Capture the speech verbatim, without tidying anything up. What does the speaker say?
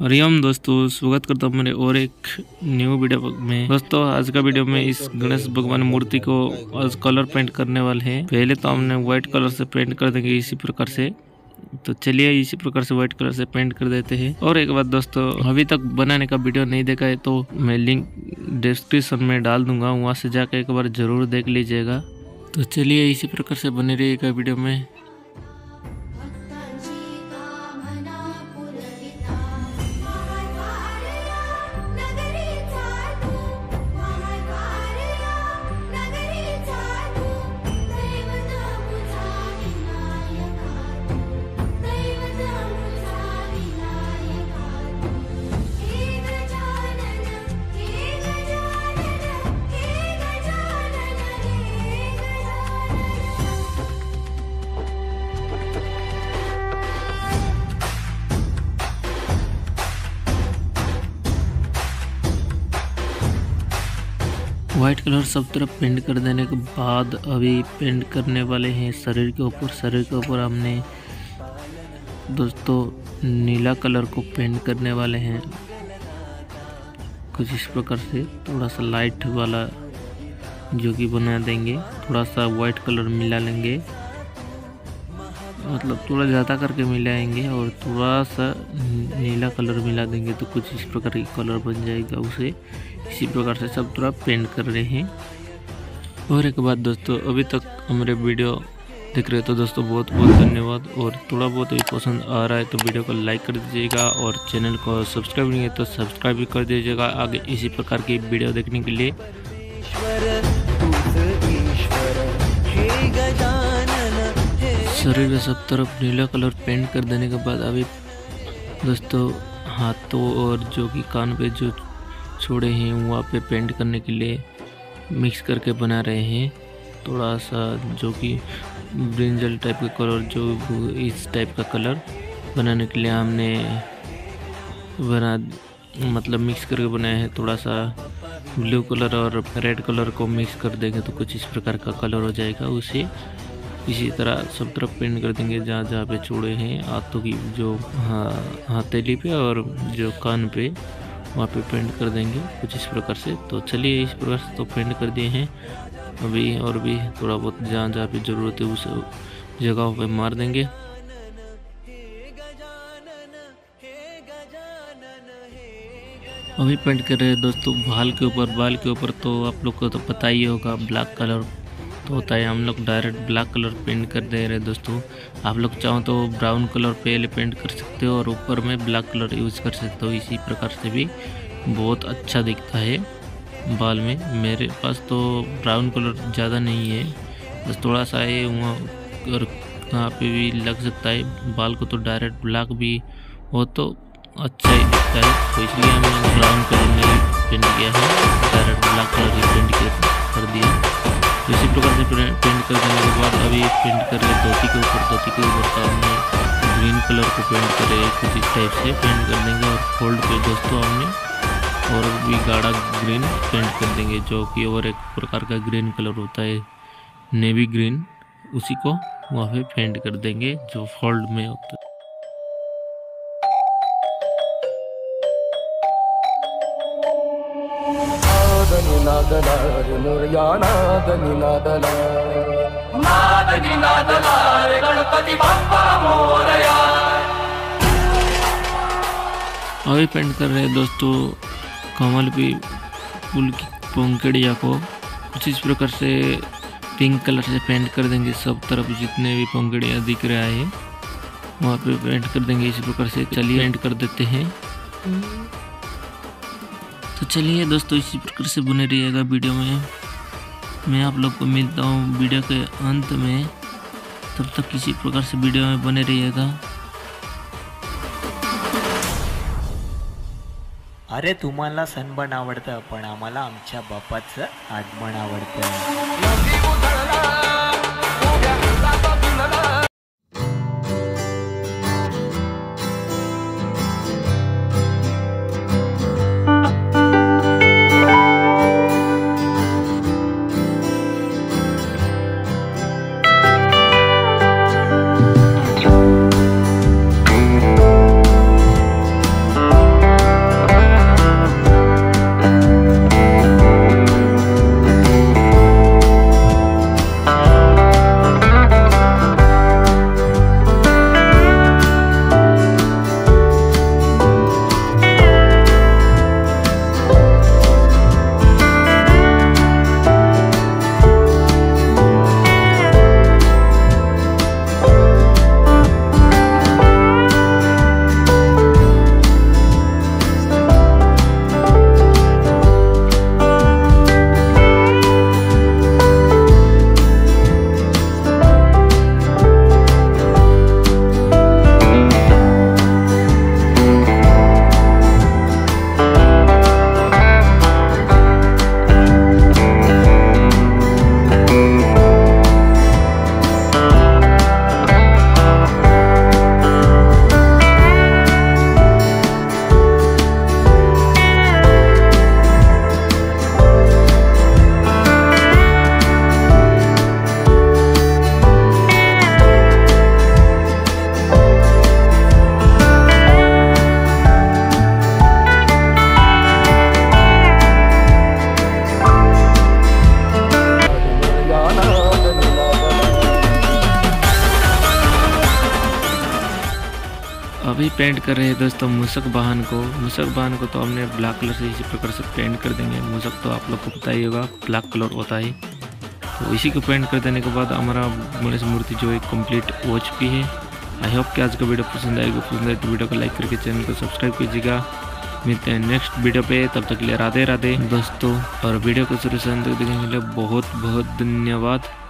हरिओम दोस्तों, स्वागत करता हूँ मेरे और एक न्यू वीडियो में। दोस्तों आज का वीडियो में इस गणेश भगवान मूर्ति को आज कलर पेंट करने वाले हैं। पहले तो हमने व्हाइट कलर से पेंट कर देंगे इसी प्रकार से। तो चलिए इसी प्रकार से व्हाइट कलर से पेंट कर देते हैं। और एक बात दोस्तों, अभी तक बनाने का वीडियो नहीं देखा है तो मैं लिंक डिस्क्रिप्शन में डाल दूंगा, वहाँ से जाकर एक बार जरूर देख लीजिएगा। तो चलिए इसी प्रकार से बने रहिएगा वीडियो में। व्हाइट कलर सब तरफ पेंट कर देने के बाद अभी पेंट करने वाले हैं शरीर के ऊपर। शरीर के ऊपर हमने दोस्तों नीला कलर को पेंट करने वाले हैं कुछ इस प्रकार से। थोड़ा सा लाइट वाला जो कि बना देंगे, थोड़ा सा व्हाइट कलर मिला लेंगे, मतलब थोड़ा ज़्यादा करके मिलाएंगे और थोड़ा सा नीला कलर मिला देंगे तो कुछ इस प्रकार की कलर बन जाएगा। उसे इसी प्रकार से सब थोड़ा पेंट कर रहे हैं। और एक बात दोस्तों, अभी तक हमारे वीडियो देख रहे तो दोस्तों बहुत बहुत धन्यवाद। और थोड़ा बहुत भी पसंद आ रहा है तो वीडियो को लाइक कर दीजिएगा और चैनल को सब्सक्राइब नहीं है तो सब्सक्राइब भी कर दीजिएगा आगे इसी प्रकार की वीडियो देखने के लिए। शरीर के सब तरफ नीला कलर पेंट कर देने के बाद अभी दोस्तों हाथों और जो कि कान पे जो छोड़े हैं वहाँ पे पेंट करने के लिए मिक्स करके बना रहे हैं। थोड़ा सा जो कि ब्रिंजल टाइप का कलर, जो इस टाइप का कलर बनाने के लिए हमने बना मतलब मिक्स करके बनाया है। थोड़ा सा ब्लू कलर और रेड कलर को मिक्स कर देंगे तो कुछ इस प्रकार का कलर हो जाएगा। उसे इसी तरह सब तरफ पेंट कर देंगे जहाँ जहाँ पे छोड़े हैं, हाथों की जो हथेली पे और जो कान पे वहाँ पे पेंट कर देंगे कुछ इस प्रकार से। तो चलिए इस प्रकार से तो पेंट कर दिए हैं। अभी और भी थोड़ा बहुत जहाँ जहाँ पे ज़रूरत है उस जगहों पे मार देंगे। अभी पेंट कर रहे हैं दोस्तों बाल के ऊपर। बाल के ऊपर तो आप लोग को तो पता ही होगा ब्लैक कलर तो होता है, हम लोग डायरेक्ट ब्लैक कलर पेंट कर दे रहे हैं दोस्तों। आप लोग चाहो तो ब्राउन कलर पहले पेंट कर सकते हो और ऊपर में ब्लैक कलर यूज़ कर सकते हो। इसी प्रकार से भी बहुत अच्छा दिखता है बाल में। मेरे पास तो ब्राउन कलर ज़्यादा नहीं है, बस थोड़ा सा है वहाँ और कहाँ पे भी लग सकता है। बाल को तो डायरेक्ट ब्लैक भी हो तो अच्छा ही दिखता है, तो इसलिए हमने ब्राउन कलर में पेंट किया है, डायरेक्ट ब्लैक कलर ही पेंट कर दिया। इसी प्रकार से पेंट कर देने के बाद अभी पेंट कर रहे धोती के ऊपर। धोती के ऊपर हमने ग्रीन कलर को पेंट कर रहे कुछ इस टाइप से पेंट कर देंगे। और फोल्ड पे दोस्तों हमने और भी गाढ़ा ग्रीन पेंट कर देंगे, जो कि और एक प्रकार का ग्रीन कलर होता है नेवी ग्रीन, उसी को वहाँ पे पेंट कर देंगे जो फोल्ड में होता है। गणपति बप्पा मोरया। अभी पेंट कर रहे हैं दोस्तों कमल पे फूल की पंखड़िया को कुछ इस प्रकार से पिंक कलर से पेंट कर देंगे। सब तरफ जितने भी पंखड़िया दिख रहा है वहाँ पे पेंट कर देंगे इसी प्रकार से। चलिए पेंट कर देते हैं। तो चलिए दोस्तों इसी प्रकार से बने रहिएगा वीडियो में। मैं आप लोग को मिलता हूँ वीडियो के अंत में, तब तक इसी प्रकार से वीडियो में बने रहिएगा। अरे तुम्हाला सनबन आवडतं पण आम्हाला आमच्या बापाचं आगमन आवडतं। अभी पेंट कर रहे हैं दोस्तों मूषक वाहन को। मूषक वाहन को तो हमने ब्लैक कलर से इसी प्रकार से पेंट कर देंगे। मूषक तो आप लोग को पता ही होगा ब्लैक कलर होता है, तो इसी को पेंट कर देने के बाद हमारा गणेश मूर्ति जो है कंप्लीट हो चुकी है। आई होप कि आज का वीडियो पसंद आएगा। पसंद आए तो वीडियो को लाइक करके चैनल को सब्सक्राइब कीजिएगा। मिलते हैं नेक्स्ट वीडियो पे, तब तक के लिए राधे राधे दोस्तों। और वीडियो को शुरू से अंत तक देखने के लिए बहुत बहुत धन्यवाद।